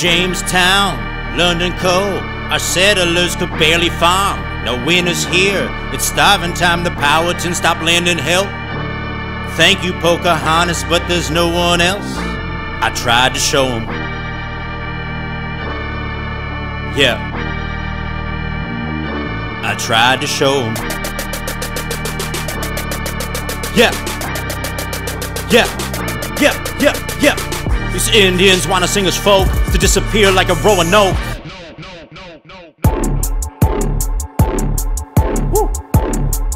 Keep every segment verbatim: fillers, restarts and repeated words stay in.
Jamestown, London Co., our settlers could barely farm. No winners here, it's starving time, the Powhatan stopped lending help. Thank you, Pocahontas, but there's no one else. I tried to show 'em. Yeah. I tried to show 'em. Yeah. Yeah. Yeah. Yeah. Yeah. These Indians wanna sing us folk to disappear like a Roanoke.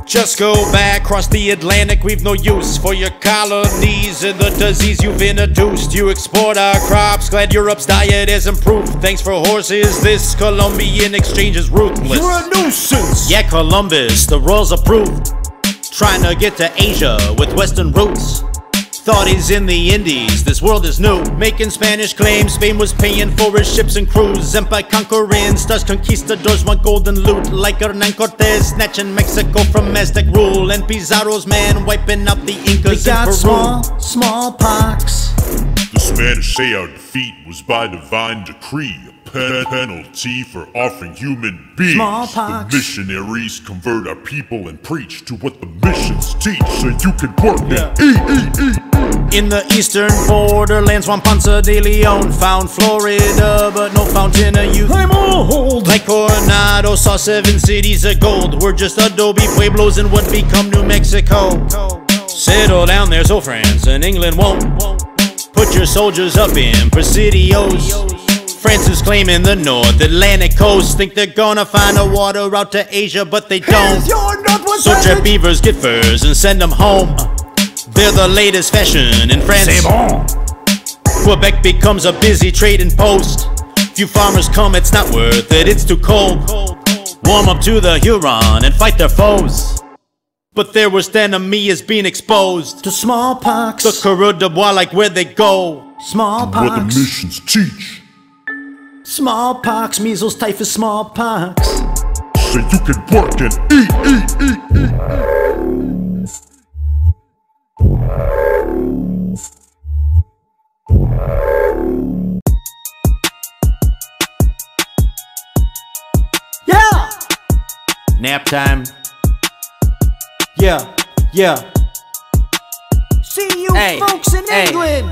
Just go back, cross the Atlantic, we've no use for your colonies and the disease you've introduced. You export our crops, glad Europe's diet has improved. Thanks for horses, this Columbian exchange is ruthless. You're a nuisance! Yeah, Columbus, the rules approved. Trying to get to Asia with Western roots. Thought he's in the Indies, this world is new. Making Spanish claims, Spain was paying for his ships and crews. Empire conquering, stars conquistadors want golden loot. Like Hernan Cortes, snatching Mexico from Aztec rule. And Pizarro's man wiping out the Incas in Peru. We got small, small pox. The Spanish say our defeat was by divine decree. A pen penalty for offering human beings. Smallpox. The missionaries convert our people and preach to what the missions teach. So you can work yeah. and eat, eat, eat. In the eastern borderlands, Juan Ponce de Leon found Florida, but no fountain of youth. I'm old! Like Coronado saw seven cities of gold. We're just adobe pueblos in what become New Mexico. Settle down there so France and England won't. Put your soldiers up in Presidios. France is claiming the North Atlantic coast. Think they're gonna find a water route to Asia, but they don't. So trap beavers, get furs and send them home. They're the latest fashion in France. C'est bon. Quebec becomes a busy trading post. Few farmers come, it's not worth it, it's too cold. Warm up to the Huron and fight their foes. But their worst enemy is being exposed to smallpox. The Coureur de Bois, like where they go. Smallpox. What the missions teach. Smallpox, measles, typhus, smallpox. So you can work and eat, eat, eat, eat. Yeah! Nap time. Yeah, yeah. See you hey, folks in hey. England!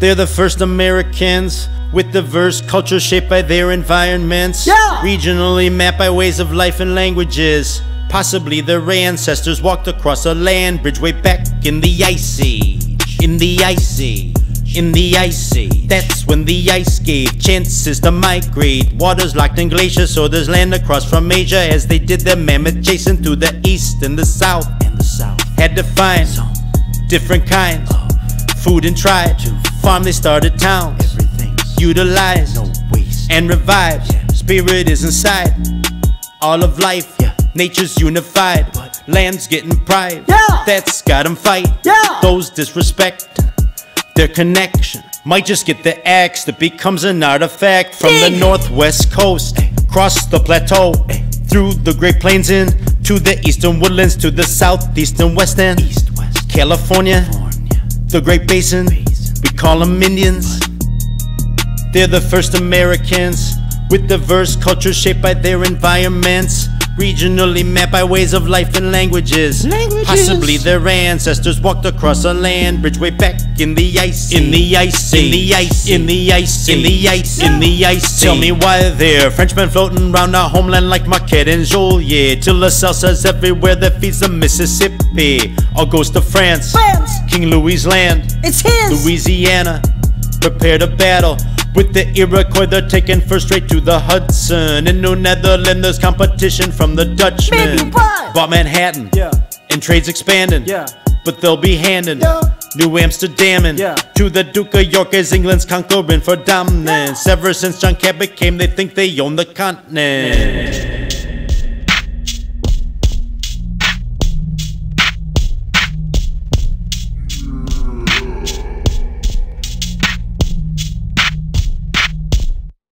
They're the first Americans with diverse cultures shaped by their environments. Yeah! Regionally mapped by ways of life and languages. Possibly their ancestors walked across a land bridge way back in the Ice Age. In the Ice Age. In the Ice Age. That's when the ice gave chances to migrate. Waters locked in glaciers, so there's land across from Asia. As they did their mammoth chasing through the east and the south. And the south. Had to find some different kinds of food and tried to farm. They started towns. Everything's utilized, no waste, and revived. Yeah. Spirit is inside all of life. Yeah. Nature's unified, but land's getting pride. Yeah. That's got them fight. Yeah. Those disrespect their connection might just get the axe that becomes an artifact. From Ding. the northwest coast, ay, across the plateau, ay, through the Great Plains in to the eastern woodlands, to the southeast and west end. East, west, California, California, the Great Basin. Basin. We call them Indians. But they're the first Americans with diverse cultures shaped by their environments. Regionally mapped by ways of life and languages. languages Possibly their ancestors walked across a land bridge way back in the ice. In the ice. In the ice. In the ice. In the ice. In the ice. Tell me why they're Frenchmen floating round our homeland like Marquette and Joliet. Till the South says everywhere that feeds the Mississippi all goes to France. France. King Louis' land. It's his. Louisiana. Prepare to battle. With the Iroquois, they're taken first straight to the Hudson. In New Netherland, there's competition from the Dutchmen. Baby, bought Manhattan, yeah. and trade's expanding, yeah. but they'll be handing yeah. New Amsterdam and yeah. to the Duke of York as England's conquering for dominance. Yeah. Ever since John Cabot came, they think they own the continent.